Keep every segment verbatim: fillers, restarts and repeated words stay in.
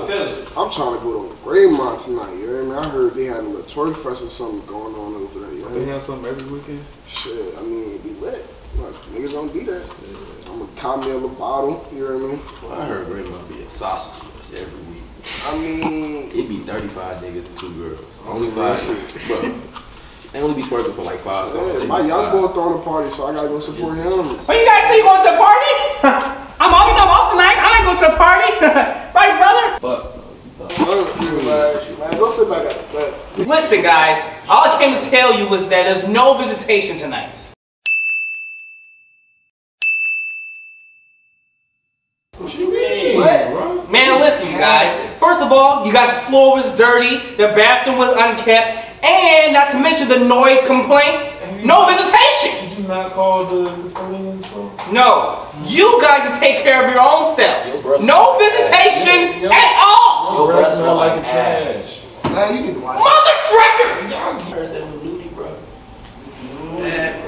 I'm trying to go to Greymont tonight, you know what I mean? I heard they had a little tour fest or something going on over there, you know? They have something every weekend? Shit, I mean, it'd be lit. Like, niggas don't do that. Yeah. I'm gonna cop me a bottle, you know what I mean? Well, I heard Greymont be a sausage fest every week. I mean... It'd be thirty-five niggas and two girls. Only five niggas. Bro, they only be twerking for like five seconds. Yeah, my young boy throwing a party, so I gotta go support yeah. him. Well, you guys see you going to a party? I'm all, you know, I'm off tonight. I ain't going to a party. Right, brother? Fuck. Go sit back up. Listen, guys, all I came to tell you was that there's no visitation tonight. What you mean? What? Man, listen, you guys. First of all, you guys' floor was dirty, the bathroom was unkept, and not to mention the noise complaints. No visitation. Did you not call the custodians? No. You guys to take care of your own selves. Your no visitation your, your, at all. Your breath smell like trash. Man, you can watch motherfuckers! I heard that was Moody, bro. What's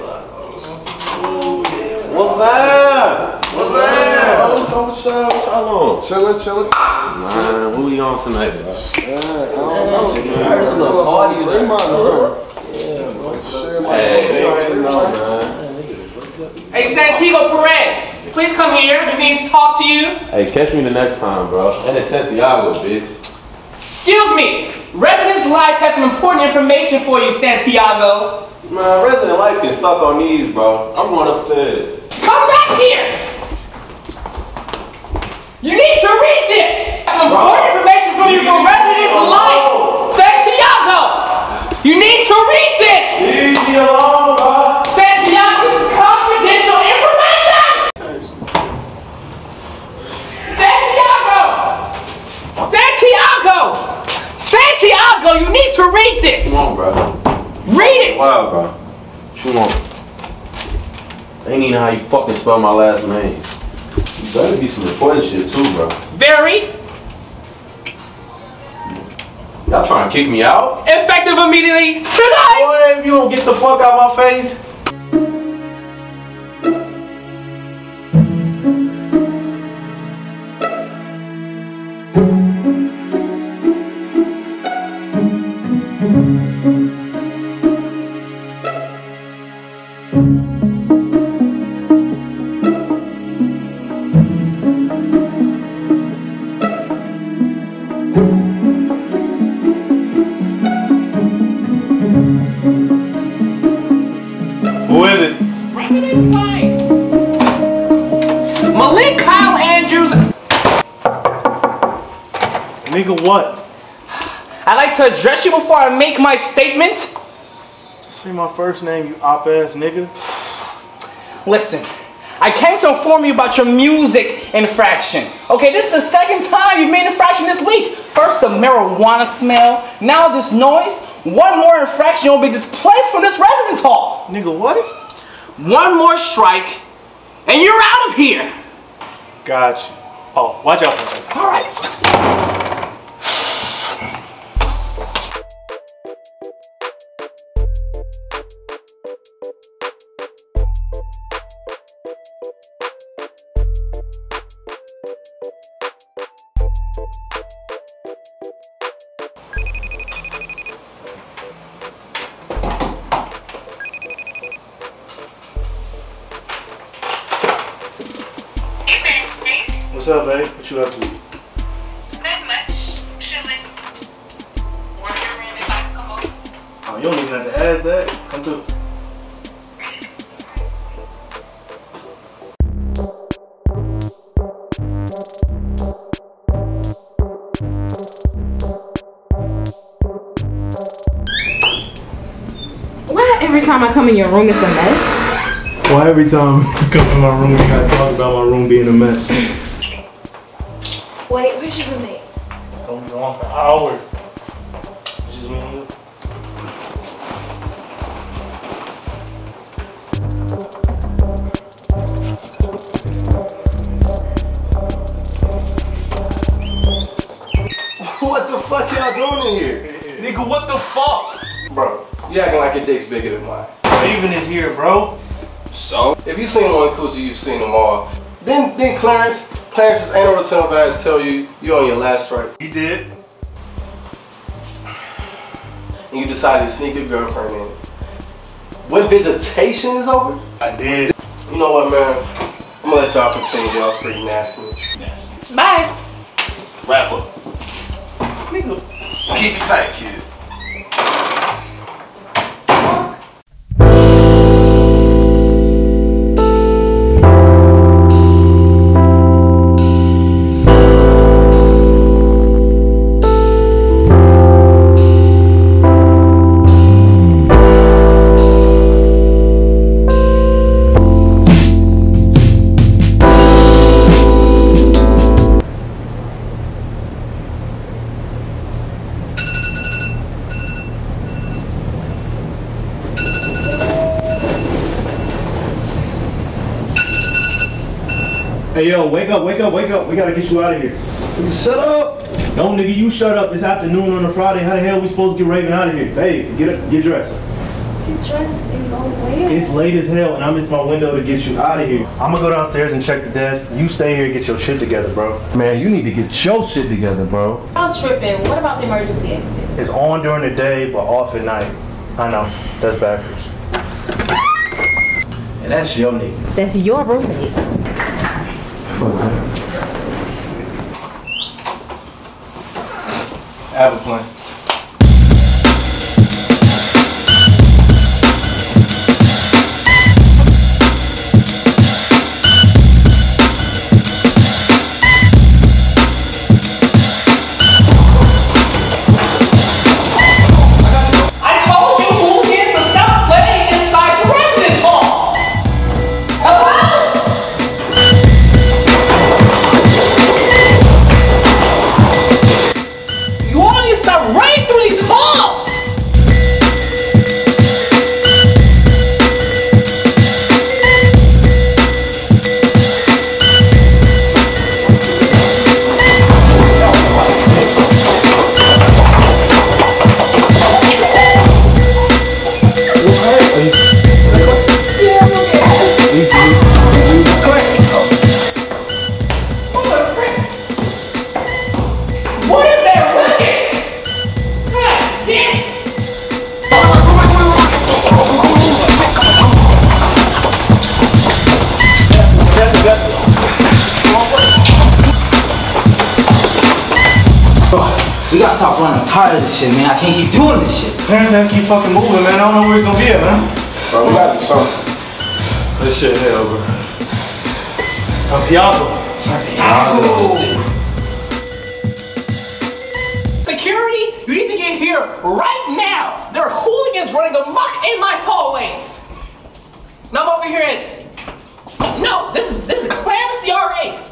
up? What's up? What's up? What's y'all what on? Chillin', chillin'. Nah, what we on tonight, bro? Yeah, I don't know. I heard some little party in there. Yeah, bro. Shit, my hey, you already know, man. Hey, Santiago Perez, please come here. We need to talk to you. Hey, catch me the next time, bro. And it's Santiago, bitch. Excuse me. Resident Life has some important information for you, Santiago. Man, Resident Life can suck on these, bro. I'm going upstairs. Come back here. You need to read this. Some important information for you from Resident Life, Santiago. You need to read this. Leave me alone, bro. Santiago, you need to read this. Come on, bro. Read it. Wow, bro. What you want? They need to know how you fucking spell my last name. You better be some important shit too, bro. Very. Y'all trying to kick me out? Effective immediately tonight. Boy, if you don't get the fuck out of my face. Nigga, what? I'd like to address you before I make my statement. Just say my first name, you op-ass nigga. Listen, I came to inform you about your music infraction. Okay, this is the second time you've made an infraction this week. First the marijuana smell, now this noise. One more infraction, you'll be displaced from this residence hall. Nigga, what? One more strike, and you're out of here. Gotcha. Oh, watch out for that. All right. What's up, babe? What you up to? Not much. Chilling. Wondering if I can come over. Oh, you don't even have to ask that. Come through. Why every time I come in your room it's a mess? Why every time I come in my room we gotta talk about my room being a mess? Wait, where's your roommate? It's gonna be on for hours. Just me and you. What the fuck y'all doing in here? Nigga, what the fuck? Bro, you acting like your dick's bigger than mine. Raven is here, bro. So? If you've seen one coochie, you've seen them all. Then, then Clarence. Clarence's anal return values tell you you're on your last strike. He did. And you decided to sneak your girlfriend in. When visitation is over? I did. You know what, man? I'm gonna let y'all continue. Y'all's pretty nasty. Nasty. Bye. Wrap up. Nigga. Keep it tight, kid. Hey yo, wake up, wake up, wake up. We gotta get you out of here. You shut up. No nigga, you shut up. It's afternoon on a Friday. How the hell are we supposed to get Raven out of here? Babe, get up, get dressed. Get dressed and go where? It's late as hell and I missed my window to get you out of here. I'm gonna go downstairs and check the desk. You stay here and get your shit together, bro. Man, you need to get your shit together, bro. I'm tripping. What about the emergency exit? It's on during the day, but off at night. I know, that's backwards. And that's your nigga. That's your roommate. I have a plan. We gotta stop running. I'm tired of this shit, man. I can't keep doing this shit. Clarence has to keep fucking moving, man. I don't know where it's gonna be at, man. Bro, we gotta do something. This shit here, bro. Santiago. Santiago. Security, you need to get here right now. There are hooligans running amok in my hallways. Now I'm over here and... No, this is, this is Clarence the R A.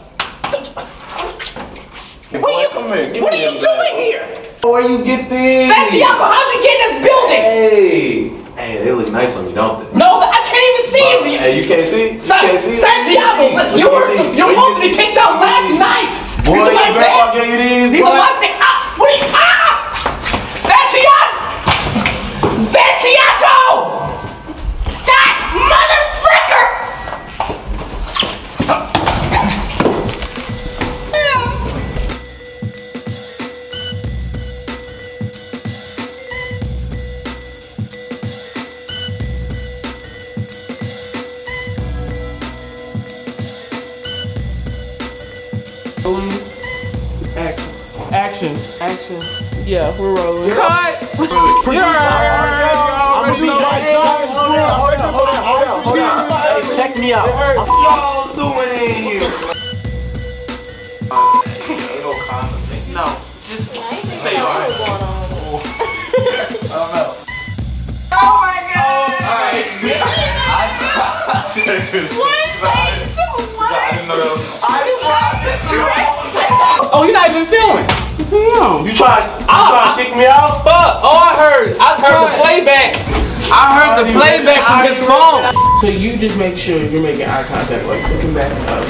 What are you, come here. What are you doing bag. Here? Where you get these? Santiago, how'd you get in this building? Hey, hey, they look nice on you, don't they? No, I can't even see but, you. Hey, you can't see? You Sa can't see? Santiago, what you were you supposed to be kicked out last see? Night. Boy, these are my grandpa gave you these. These boy. Are my things. Ah, what are you? Ah, Santiago, Santiago, that motherfucker! Action. Action. Yeah, we're rolling. Cut! You're already know. Check me out. What y'all doing in here? No, just say alright. I don't know. Oh my god! Alright. What? I know that was oh, you're not even filming. Damn. You tried to oh, kick me out? Fuck. Oh, I heard. I heard the playback. I heard the playback from his phone. So you just make sure you're making eye contact, like looking back up.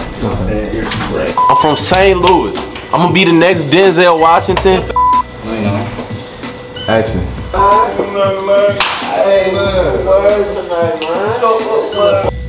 I'm from Saint Louis. I'm gonna be the next Denzel Washington. Action. I ain't learned tonight, man.